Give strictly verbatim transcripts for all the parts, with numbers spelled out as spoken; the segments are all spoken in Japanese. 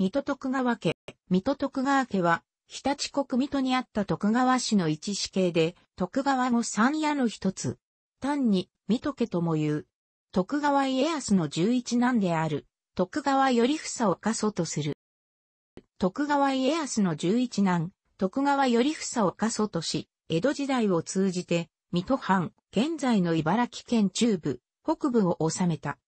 水戸徳川家。水戸徳川家は、日立国水戸にあった徳川氏の一子系で、徳川も三家の一つ。単に、水戸家とも言う。徳川家康の十一男である、徳川頼房を家祖とする。徳川家康の十一男、徳川頼房を家祖とし、江戸時代を通じて、水戸藩、現在の茨城県中部、北部を治めた。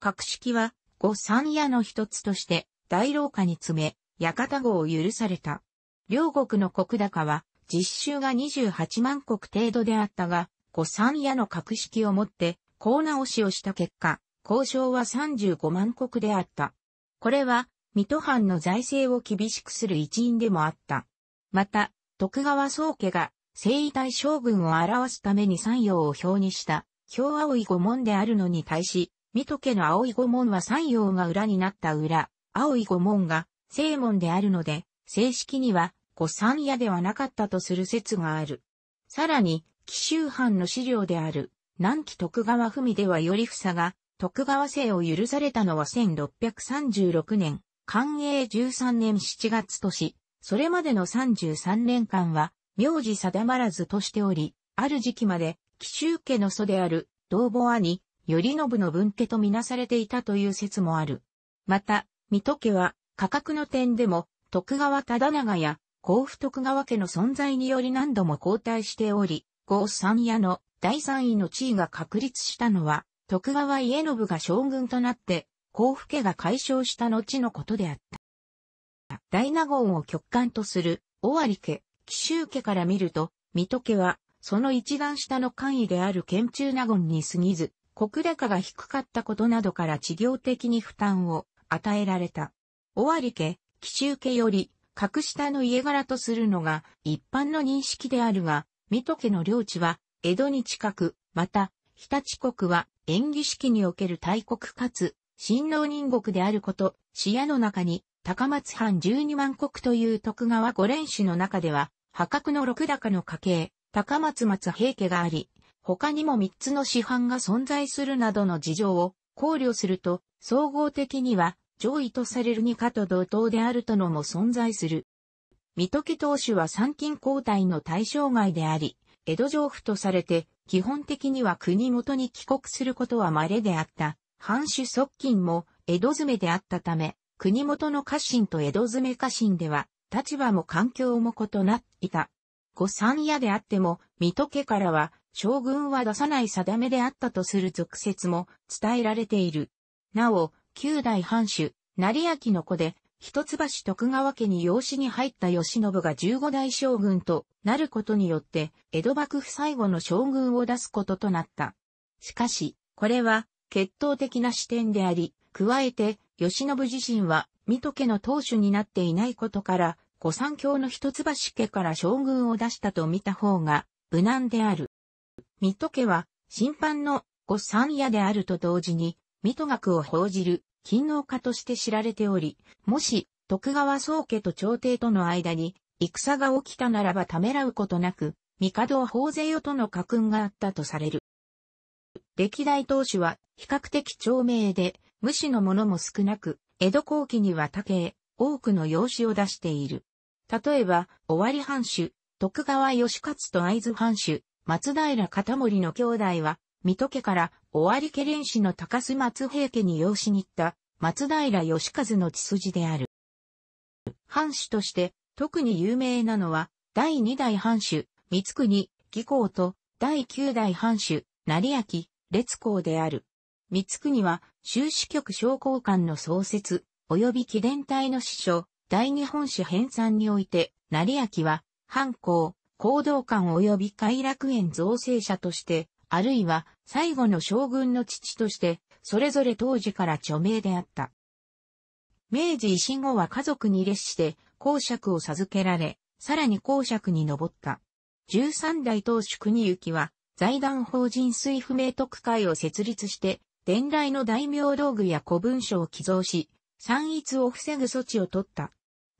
格式は、後三家の一つとして、大廊下に詰め、屋形御を許された。両国の石高は、実収がにじゅうはちまんこく程度であったが、後三家の格式をもって、高直しをした結果、交渉はさんじゅうごまんこくであった。これは、水戸藩の財政を厳しくする一因でもあった。また、徳川宗家が、征夷大将軍を表すために山陽を表にした、表青い御紋であるのに対し、水戸家の青い御紋は山陽が裏になった裏、青い御紋が正門であるので、正式には後三家ではなかったとする説がある。さらに、紀州藩の資料である、南紀徳川文では頼房が、徳川姓を許されたのはせんろっぴゃくさんじゅうろくねん、寛永じゅうさんねんしちがつとし、それまでのさんじゅうさんねんかんは、名字定まらずとしており、ある時期まで、紀州家の祖である、同母兄、頼信の分家とみなされていたという説もある。また、水戸家は、価格の点でも、徳川忠長や、甲府徳川家の存在により何度も後退しており、後三家のだいさんいの地位が確立したのは、徳川家宣が将軍となって、甲府家が解消した後のことであった。大納言を極官とする、尾張家。紀州家から見ると、水戸家は、その一段下の官位である県中納言に過ぎず、石高が低かったことなどから事業的に負担を与えられた。尾張家、紀州家より、格下の家柄とするのが一般の認識であるが、水戸家の領地は、江戸に近く、また、日立国は、延喜式における大国かつ、親王任国であること、視野の中に、高松藩じゅうにまんこくという徳川五連氏の中では、破格の石高の家系、高松松平家があり、他にもみっつの支藩が存在するなどの事情を考慮すると、総合的には上位とされるにかと同等であるとのも存在する。水戸家当主は参勤交代の対象外であり、江戸城府とされて、基本的には国元に帰国することは稀であった。藩主側近も江戸詰めであったため、国元の家臣と江戸詰め家臣では、立場も環境も異なっていた。後三家であっても、水戸家からは、将軍は出さない定めであったとする俗説も伝えられている。なお、九代藩主、斉昭の子で、一橋徳川家に養子に入った慶喜がじゅうごだいしょうぐんとなることによって、江戸幕府最後の将軍を出すこととなった。しかし、これは、決闘的な視点であり、加えて、慶喜自身は、水戸家の当主になっていないことから、後三卿の一橋家から将軍を出したと見た方が、無難である。水戸家は、親藩の後三家であると同時に、水戸学を報じる、勤王家として知られており、もし、徳川宗家と朝廷との間に、戦が起きたならばためらうことなく、帝を報ぜよとの家訓があったとされる。歴代当主は、比較的長命で、無視の者も少なく、江戸後期には他家、多くの養子を出している。例えば、尾張藩主、徳川義勝と会津藩主、松平容保の兄弟は、水戸家から尾張家連氏の高須松平家に養子に行った、松平義一の血筋である。藩主として、特に有名なのは、だいにだいはんしゅ、光圀、義光と、だいきゅうだいはんしゅ、斉昭、烈公である。光圀は、州支局商工館の創設、及び貴殿隊の司書、大日本史編纂において、斉昭は、藩校、弘道館及び偕楽園造成者として、あるいは、最後の将軍の父として、それぞれ当時から著名であった。明治維新後は家族に列して、公爵を授けられ、さらに公爵に上った。じゅうさんだいとうしゅ国行は、財団法人水不明徳会を設立して、伝来の大名道具や古文書を寄贈し、散逸を防ぐ措置を取った。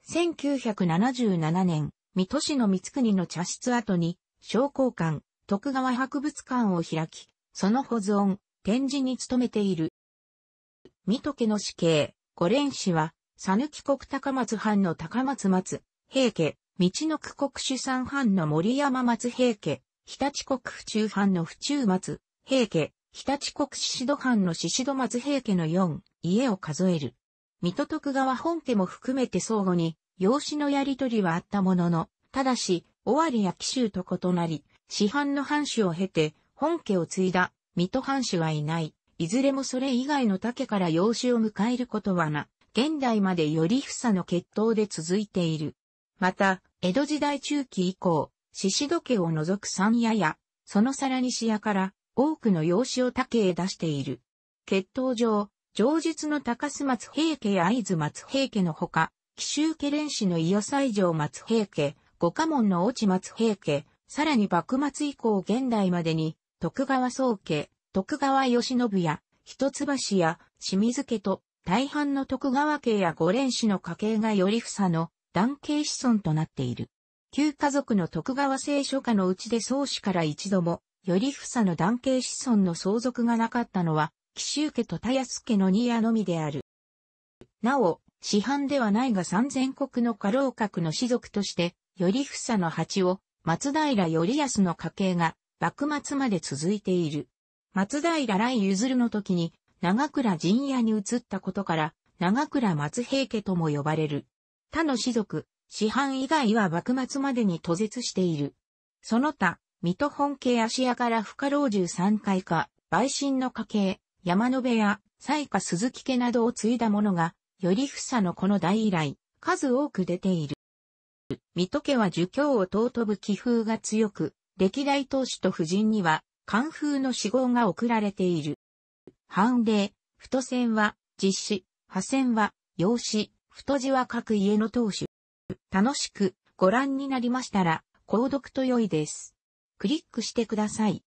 せんきゅうひゃくななじゅうななねん、水戸市の光圀の茶室跡に、商工館、徳川博物館を開き、その保存、展示に努めている。水戸家の子系、五連氏は、さぬき国高松藩の高松松平家、みちのく国主山藩の森山松平家、日立国府中藩の府中松平家、日立国宍戸藩の宍戸松平家のよん家を数える。水戸徳川本家も含めて相互に養子のやり取りはあったものの、ただし、尾張や紀州と異なり、師範の藩主を経て本家を継いだ水戸藩主はいない。いずれもそれ以外の他家から養子を迎えることはな、現代までより房の血統で続いている。また、江戸時代中期以降、宍戸家を除く三家や、そのさらに四家から多くの養子を他家へ出している。血統上、上述の高須松平家や会津松平家のほか、紀州家連氏の伊予西条松平家、五家門の越智松平家、さらに幕末以降現代までに、徳川宗家、徳川慶喜や、一橋や、清水家と、大半の徳川家や五連氏の家系がより房の男系子孫となっている。旧華族の徳川正諸家のうちで宗氏から一度も、より房の男系子孫の相続がなかったのは、紀州家と田安家のに家のみである。なお、師範ではないが三千石の家老格の士族として、頼房の八を、松平頼康の家系が、幕末まで続いている。松平来譲の時に、長倉陣屋に移ったことから、長倉松平家とも呼ばれる。他の士族、師範以外は幕末までに途絶している。その他、水戸本家芦屋から不可老中三階家、梅信の家系、山野辺や、雑賀鈴木家などを継いだ者が、頼房のこの代以来、数多く出ている。水戸家は儒教を尊ぶ気風が強く、歴代当主と夫人には、官風の賜号が贈られている。藩令、太選は、実子、派選は、養子、太字は各家の当主。楽しくご覧になりましたら、購読と良いです。クリックしてください。